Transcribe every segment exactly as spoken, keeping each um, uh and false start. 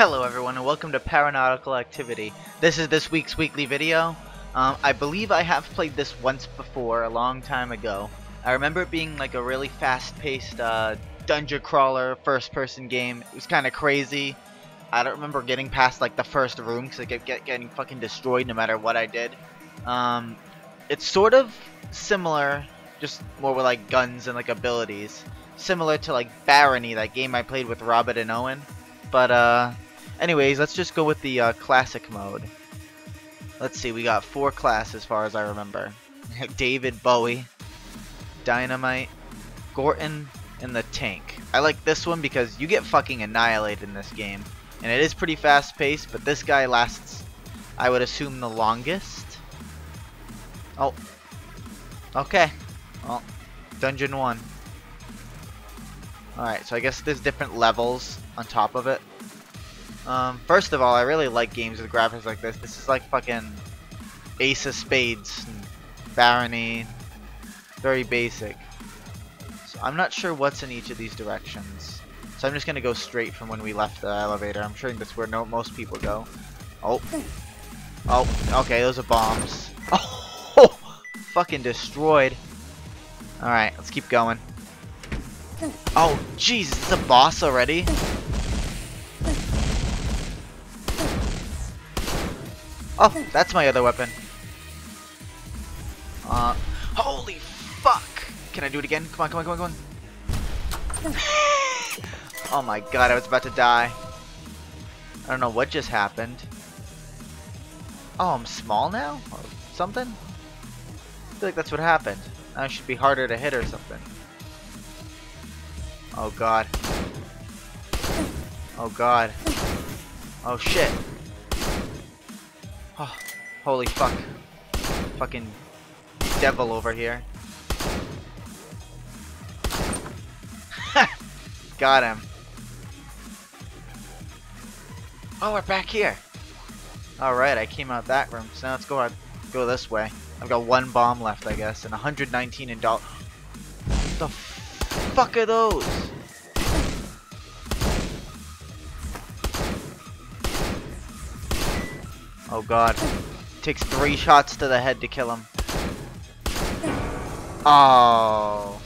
Hello everyone and welcome to Paranautical Activity. This is this week's weekly video. Um, I believe I have played this once before, a long time ago. I remember it being like a really fast-paced uh, dungeon crawler first-person game. It was kind of crazy. I don't remember getting past like the first room because I kept get, getting fucking destroyed no matter what I did. Um, it's sort of similar, just more with like guns and like abilities. Similar to like Barony, that game I played with Robert and Owen. But uh... anyways, let's just go with the uh, classic mode. Let's see, we got four classes as far as I remember. David Bowie, Dynamite, Gorton, and the Tank. I like this one because you get fucking annihilated in this game. And it is pretty fast paced, but this guy lasts, I would assume, the longest. Oh. Okay. Well, Dungeon one. Alright, so I guess there's different levels on top of it. Um, first of all, I really like games with graphics like this. This is like fucking Ace of Spades, and Barony, very basic. So I'm not sure what's in each of these directions. So I'm just gonna go straight from when we left the elevator. I'm sure that's where no most people go. Oh, oh, okay, those are bombs. Oh, oh fucking destroyed. All right, let's keep going. Oh, jeez, it's a boss already. Oh, that's my other weapon. Uh, holy fuck! Can I do it again? Come on, come on, come on, come on. Oh my god, I was about to die. I don't know what just happened. Oh, I'm small now? Or something? I feel like that's what happened. I should be harder to hit or something. Oh god. Oh god. Oh shit. Oh, holy fuck. Fucking devil over here. Got him. Oh, we're back here. Alright, I came out that room, so now let's go out, go this way. I've got one bomb left, I guess, and one hundred nineteen in doll- What the fuck are those? Oh god. Takes three shots to the head to kill him. Oh.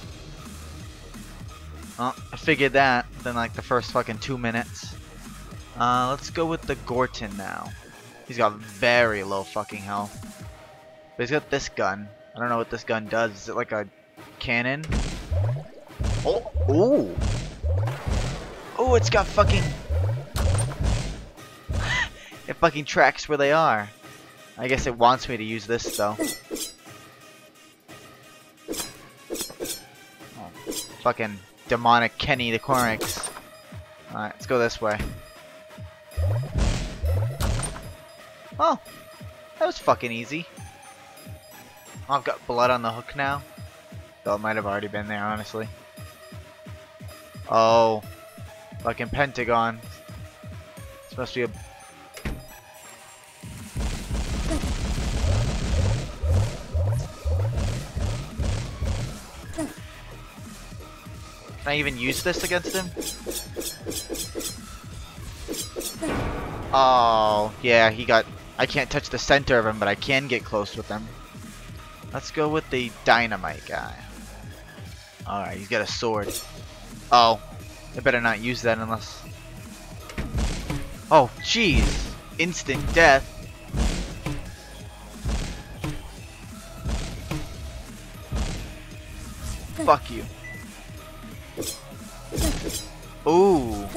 Well, I figured that within like the first fucking two minutes. Uh, let's go with the Gorton now. He's got very low fucking health. But he's got this gun. I don't know what this gun does. Is it like a cannon? Oh. Ooh. Oh, it's got fucking... It fucking tracks where they are. I guess it wants me to use this though. Oh, fucking demonic Kenny the Cornix. Alright, let's go this way. Oh, that was fucking easy. Oh, I've got blood on the hook now. Though it might have already been there, honestly. Oh, fucking Pentagon. This must be a... Can I even use this against him? Oh, yeah, he got... I can't touch the center of him, but I can get close with him. Let's go with the Dynamite guy. Alright, he's got a sword. Oh, I better not use that unless... Oh, jeez! Instant death! Fuck you. Ooh.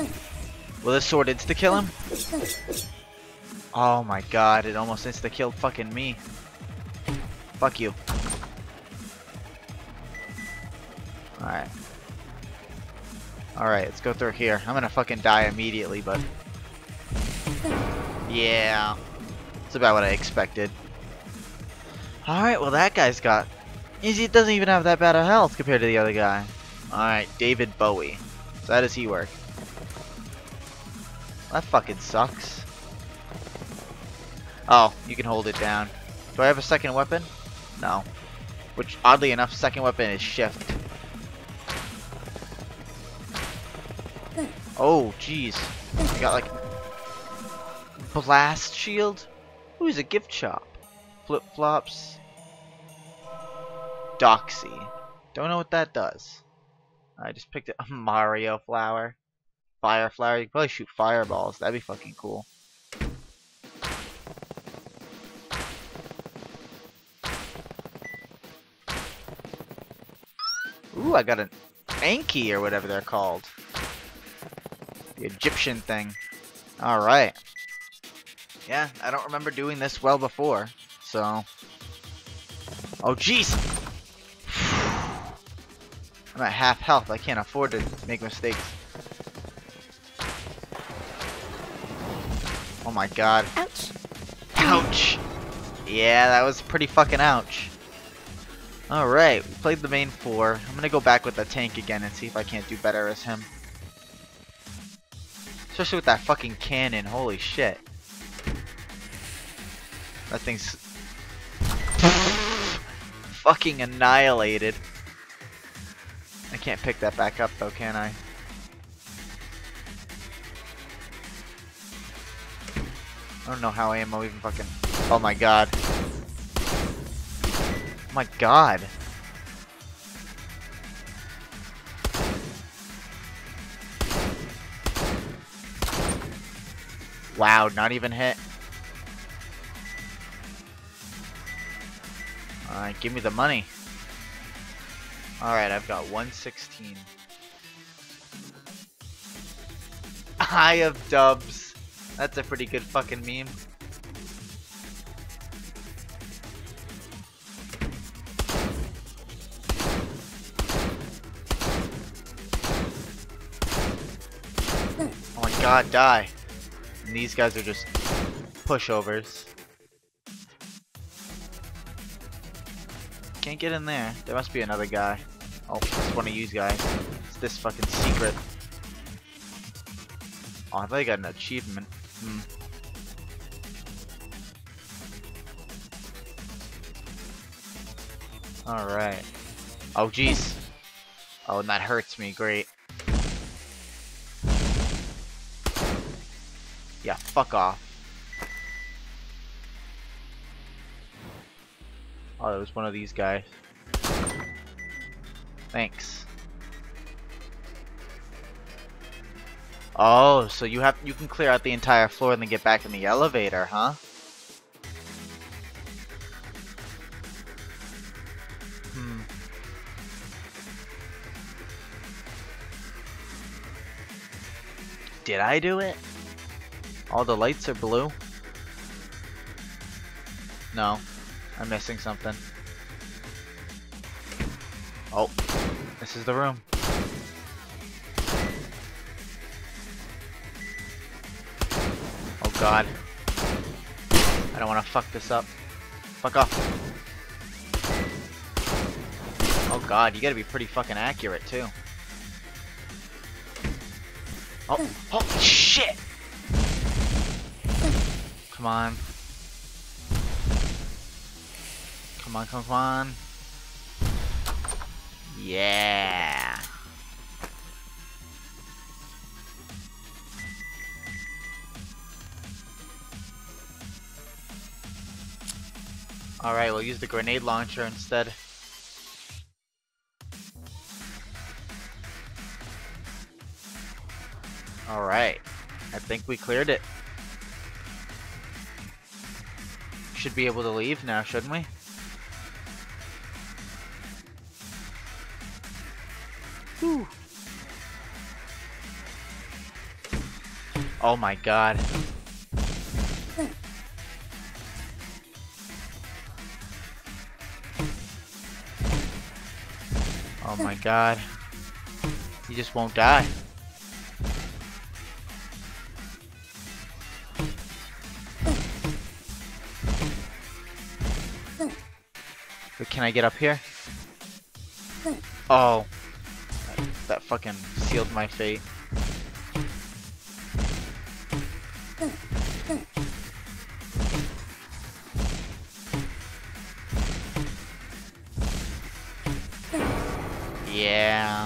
Will this sword insta-kill him? Oh my god, it almost insta-killed fucking me. Fuck you. Alright. Alright, let's go through here. I'm gonna fucking die immediately, but... Yeah. That's about what I expected. Alright, well that guy's got... He doesn't even have that bad of health compared to the other guy. Alright, David Bowie. So how does he work? That fucking sucks. Oh, you can hold it down. Do I have a second weapon? No. Which, oddly enough, second weapon is shift. Oh, jeez. I got like Blast shield? Who's a gift shop? Flip-flops. Doxy. Don't know what that does. I just picked a Mario flower. Fire flower. You can probably shoot fireballs. That'd be fucking cool. Ooh, I got an Anki or whatever they're called. The Egyptian thing. Alright. Yeah, I don't remember doing this well before, so... Oh, jeez! I'm at half health. I can't afford to make mistakes. Oh my god. Ouch. Ouch! Yeah, that was pretty fucking ouch. Alright, we played the main four. I'm gonna go back with the tank again and see if I can't do better as him. Especially with that fucking cannon, holy shit. That thing's fucking annihilated. I can't pick that back up though, can I? I don't know how ammo even fucking... Oh my god. Oh my god. Wow, not even hit. Alright, give me the money. Alright, I've got one sixteen. Eye of Dubs. That's a pretty good fucking meme. Oh my god, die. And these guys are just pushovers. Can't get in there. There must be another guy. Oh, it's one of you guys. It's this fucking secret. Oh, I thought I got an achievement. Hmm. Alright. Oh, jeez. Oh, and that hurts me. Great. Yeah, fuck off. Oh, it was one of these guys. Thanks. Oh, so you have you can clear out the entire floor and then get back in the elevator, huh? Hmm. Did I do it? All the lights are blue? No. I'm missing something. Oh. This is the room. Oh god. I don't want to fuck this up. Fuck off. Oh god, you gotta be pretty fucking accurate too. Oh. Holy shit! Come on. Come on, come on. Yeah. Alright, we'll use the grenade launcher instead. Alright. I think we cleared it. Should be able to leave now, shouldn't we? Whew. Oh my god. Oh my god. You just won't die. Can I get up here? Oh. That fucking sealed my fate. Yeah.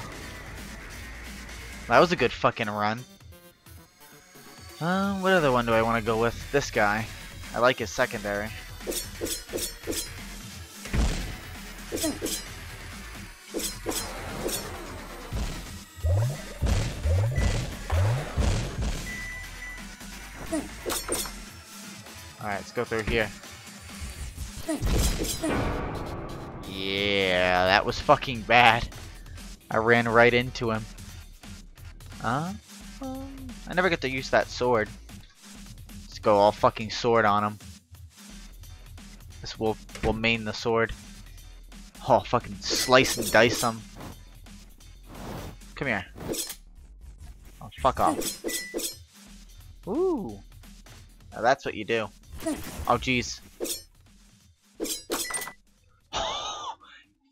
That was a good fucking run. Uh, what other one do I want to go with? This guy. I like his secondary. Alright, let's go through here. Yeah, that was fucking bad. I ran right into him. Uh, um, I never get to use that sword. Let's go all fucking sword on him. This will, will main the sword. Oh, fucking slice and dice him. Come here. Oh, fuck off. Ooh. Now that's what you do. Oh, jeez.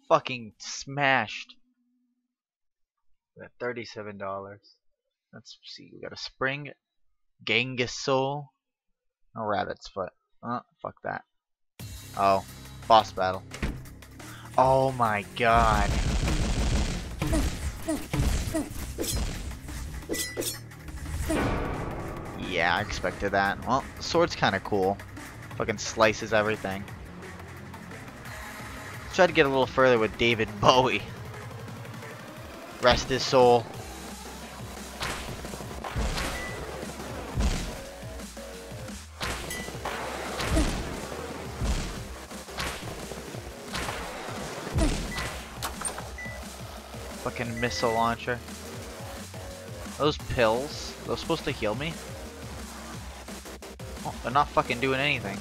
Fucking smashed. At thirty-seven dollars. Let's see. We got a spring. Genghis soul. No rabbit's foot. Oh, fuck that. Oh. Boss battle. Oh my god. Yeah, I expected that. Well, the sword's kind of cool. Fucking slices everything. Let's try to get a little further with David Bowie. Rest his soul. Fucking missile launcher. Those pills, they're supposed to heal me. Oh, they're not fucking doing anything.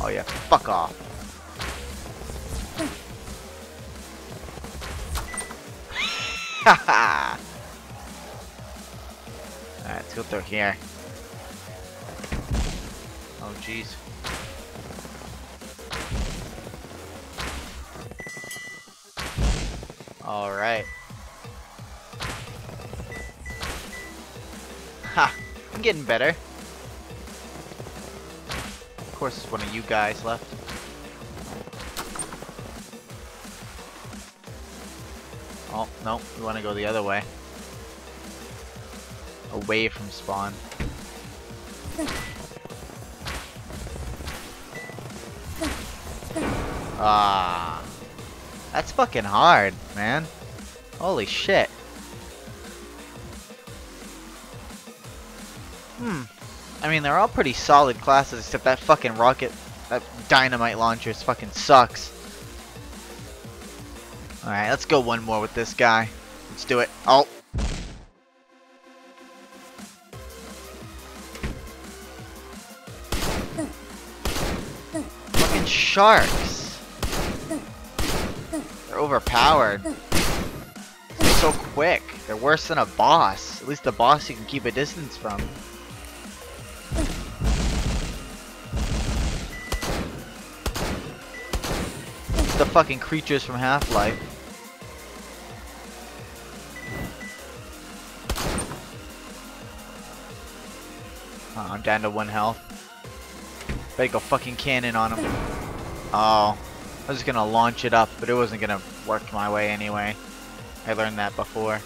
Oh yeah, fuck off. Haha. Alright, let's go through here. Oh jeez. All right. Ha! I'm getting better. Of course, there's one of you guys left. Oh no, we want to go the other way, away from spawn. Ah. That's fucking hard, man. Holy shit. Hmm. I mean, they're all pretty solid classes, except that fucking rocket, that dynamite launcher fucking sucks. Alright, let's go one more with this guy. Let's do it. Oh. Fucking sharks. Overpowered. They're so quick. They're worse than a boss. At least the boss you can keep a distance from. It's the fucking creatures from Half-Life. Oh, I'm down to one health. Better go fucking cannon on him. Oh. I was just gonna launch it up, but it wasn't gonna work my way anyway. I learned that before.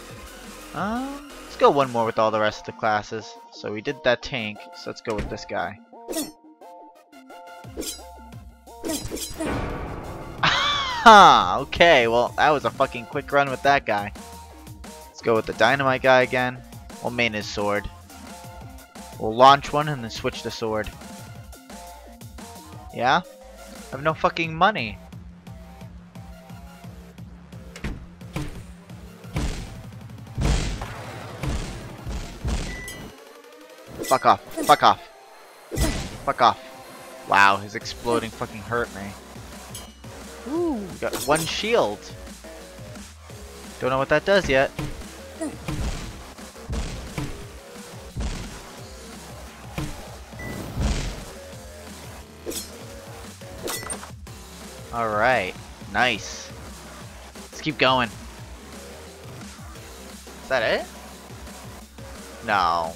Um, let's go one more with all the rest of the classes. So we did that tank, so let's go with this guy. Ah, okay, well, that was a fucking quick run with that guy. Let's go with the dynamite guy again. We'll main his sword. We'll launch one and then switch the sword. Yeah? I have no fucking money. Fuck off. Fuck off. Fuck off. Wow, his exploding fucking hurt me. Ooh, we got one shield. Don't know what that does yet. Alright. Nice. Let's keep going. Is that it? No.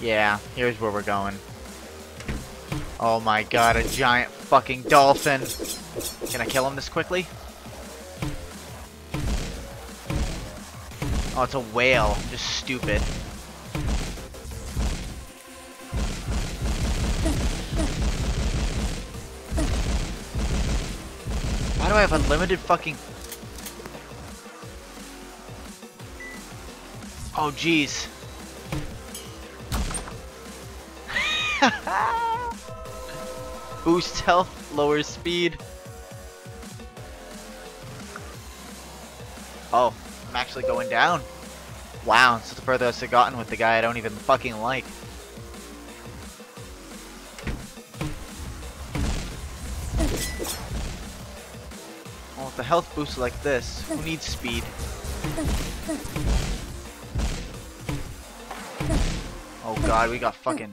Yeah, here's where we're going. Oh my god, a giant fucking dolphin. Can I kill him this quickly? Oh, it's a whale. I'm just stupid. Why do I have unlimited fucking... Oh, jeez. Boost health, lower speed. Oh, I'm actually going down. Wow, this is the furthest I've gotten with the guy I don't even fucking like. Well, with the health boost like this, who needs speed? Oh god, we got fucking...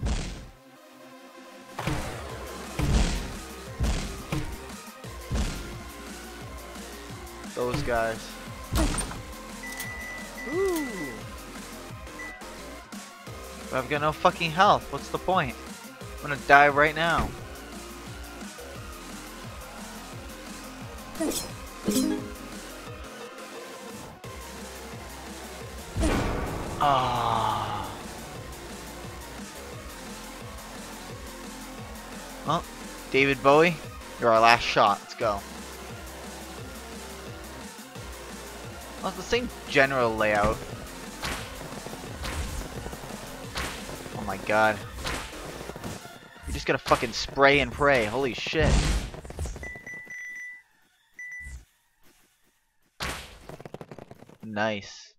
those guys. Ooh. But I've got no fucking health. What's the point? I'm gonna die right now. Ah. Oh. Well, David Bowie, you're our last shot. Let's go. Well, it's the same general layout. Oh my god. You just gotta fucking spray and pray. Holy shit. Nice.